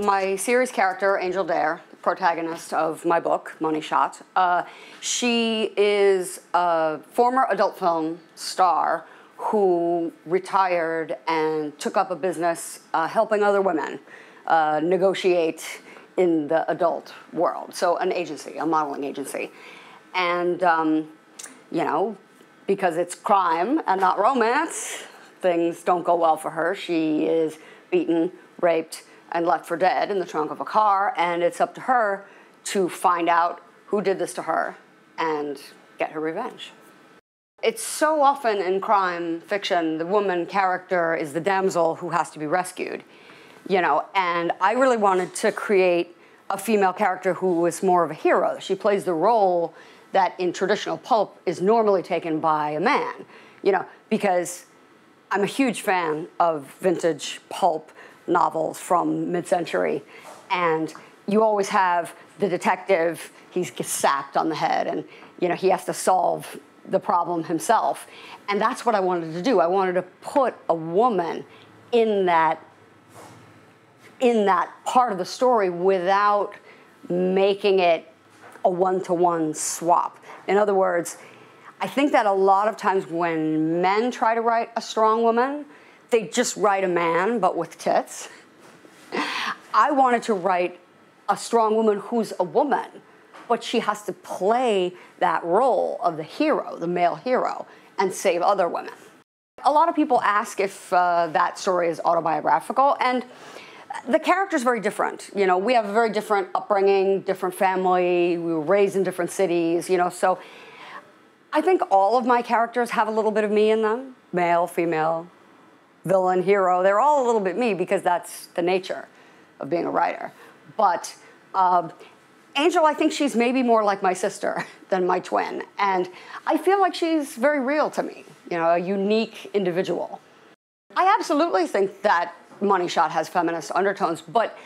my series character, Angel Dare, protagonist of my book, Money Shot, she is a former adult film star who retired and took up a business helping other women negotiate in the adult world. So an agency, a modeling agency. And, you know, because it's crime and not romance, things don't go well for her. She is beaten, raped, and left for dead in the trunk of a car, and it's up to her to find out who did this to her and get her revenge. It's so often in crime fiction, the woman character is the damsel who has to be rescued, you know, and I really wanted to create a female character who was more of a hero. She plays the role that in traditional pulp is normally taken by a man, you know, because I'm a huge fan of vintage pulp novels from mid-century, and you always have the detective, he's sapped on the head, and you know, he has to solve the problem himself. And that's what I wanted to do. I wanted to put a woman in that part of the story without making it a one-to-one swap. In other words, I think that a lot of times when men try to write a strong woman, they just write a man, but with tits. I wanted to write a strong woman who's a woman, but she has to play that role of the hero, the male hero, and save other women. A lot of people ask if that story is autobiographical, and the character's very different. You know, we have a very different upbringing, different family, we were raised in different cities, you know, so I think all of my characters have a little bit of me in them, male, female, villain, hero. They're all a little bit me because that's the nature of being a writer. But Angel, I think she's maybe more like my sister than my twin. And I feel like she's very real to me, you know, a unique individual. I absolutely think that Money Shot has feminist undertones, but,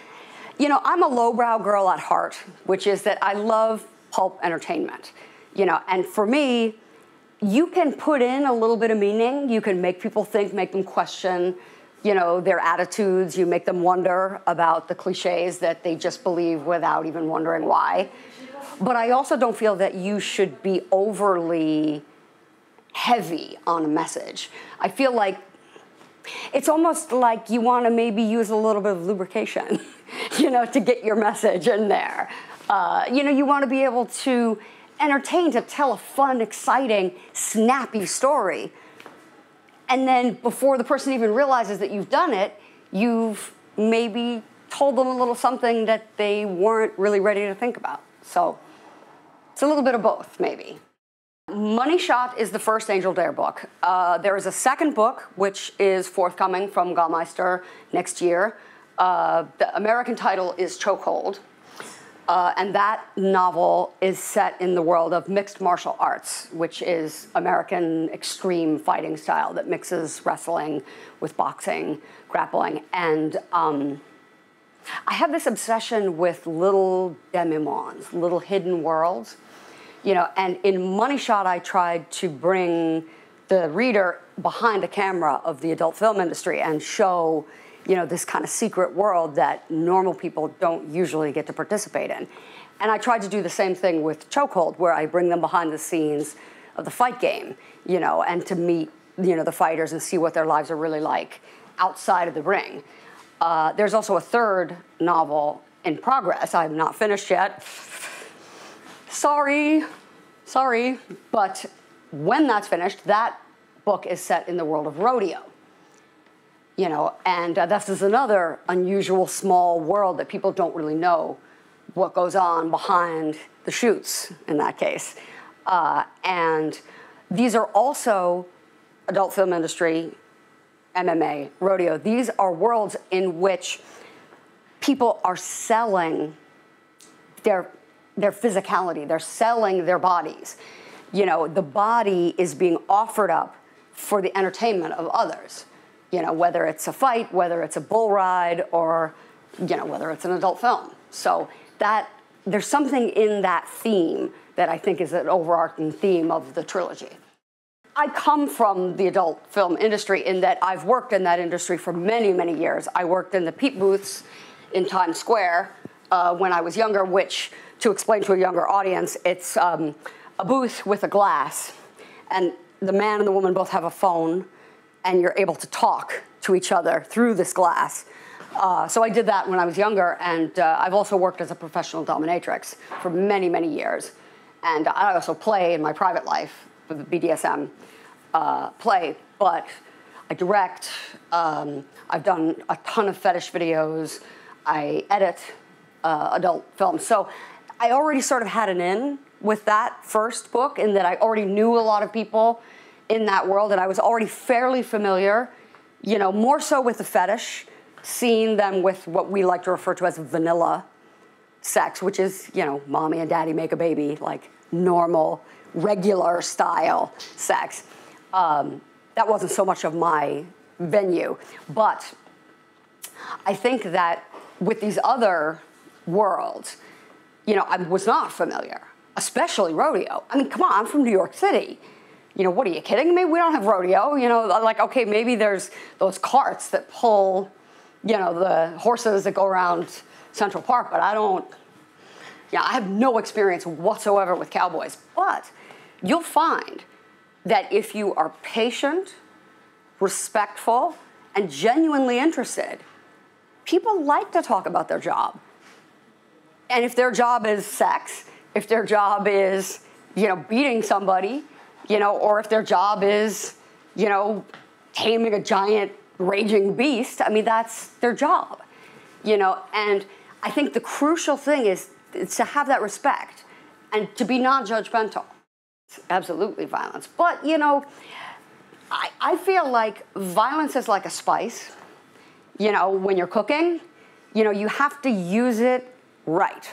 you know, I'm a lowbrow girl at heart, which is that I love pulp entertainment, you know, and for me, you can put in a little bit of meaning. You can make people think, make them question, you know, their attitudes. You make them wonder about the cliches that they just believe without even wondering why. But I also don't feel that you should be overly heavy on a message. I feel like it's almost like you want to maybe use a little bit of lubrication, you know, to get your message in there. You know, you want to be able to entertain, to tell a fun, exciting, snappy story. And then before the person even realizes that you've done it, you've maybe told them a little something that they weren't really ready to think about. So it's a little bit of both, maybe. Money Shot is the first Angel Dare book. There is a second book, which is forthcoming from Gallmeister next year. The American title is Chokehold. And that novel is set in the world of mixed martial arts, which is American extreme fighting style that mixes wrestling with boxing, grappling. And I have this obsession with little demimondes, little hidden worlds. You know, and in Money Shot, I tried to bring the reader behind the camera of the adult film industry and show, you know, this kind of secret world that normal people don't usually get to participate in. And I tried to do the same thing with Chokehold, where I bring them behind the scenes of the fight game, you know, and to meet, you know, the fighters and see what their lives are really like outside of the ring. There's also a third novel in progress. I'm not finished yet. Sorry. But when that's finished, that book is set in the world of rodeo. You know, and this is another unusual small world that people don't really know what goes on behind the chutes in that case. And these are also adult film industry, MMA, rodeo. These are worlds in which people are selling their physicality. They're selling their bodies. You know, the body is being offered up for the entertainment of others. You know, whether it's a fight, whether it's a bull ride, or, you know, whether it's an adult film. So that, there's something in that theme that I think is an overarching theme of the trilogy. I come from the adult film industry in that I've worked in that industry for many, many years. I worked in the peep booths in Times Square when I was younger, which, to explain to a younger audience, it's a booth with a glass, and the man and the woman both have a phone, and you're able to talk to each other through this glass. So I did that when I was younger, and I've also worked as a professional dominatrix for many, many years. And I also play in my private life, the BDSM play, but I direct, I've done a ton of fetish videos, I edit adult films. So I already sort of had an in with that first book, in that I already knew a lot of people in that world, and I was already fairly familiar, you know, more so with the fetish, seeing them with what we like to refer to as vanilla sex, which is, you know, mommy and daddy make a baby, like normal, regular style sex. That wasn't so much of my venue. But I think that with these other worlds, you know, I was not familiar, especially rodeo. I mean, come on, I'm from New York City. You know, what, are you kidding me? We don't have rodeo. You know, like, okay, maybe there's those carts that pull, you know, the horses that go around Central Park, but I don't, yeah, I have no experience whatsoever with cowboys. But you'll find that if you are patient, respectful, and genuinely interested, people like to talk about their job. And if their job is sex, if their job is, you know, beating somebody, you know, or if their job is, you know, taming a giant raging beast, I mean, that's their job, you know. And I think the crucial thing is to have that respect and to be non-judgmental. It's absolutely violence. But, you know, I feel like violence is like a spice. You know, when you're cooking, you know, you have to use it right.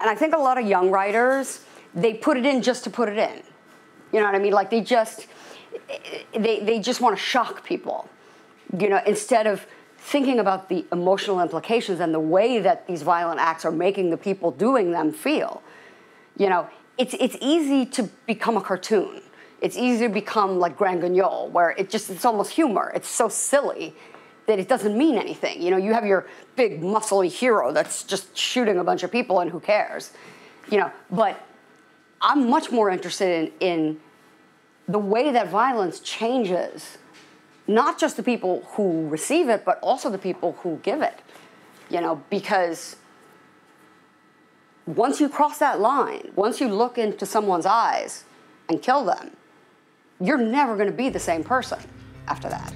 And I think a lot of young writers, they put it in just to put it in. You know what I mean? Like, they just want to shock people, you know, instead of thinking about the emotional implications and the way that these violent acts are making the people doing them feel. You know, it's easy to become a cartoon. It's easy to become like Grand Guignol, where it's almost humor. It's so silly that it doesn't mean anything. You know, you have your big muscly hero that's just shooting a bunch of people, and who cares? You know, but I'm much more interested in the way that violence changes, not just the people who receive it, but also the people who give it, you know, because once you cross that line, once you look into someone's eyes and kill them, you're never going to be the same person after that.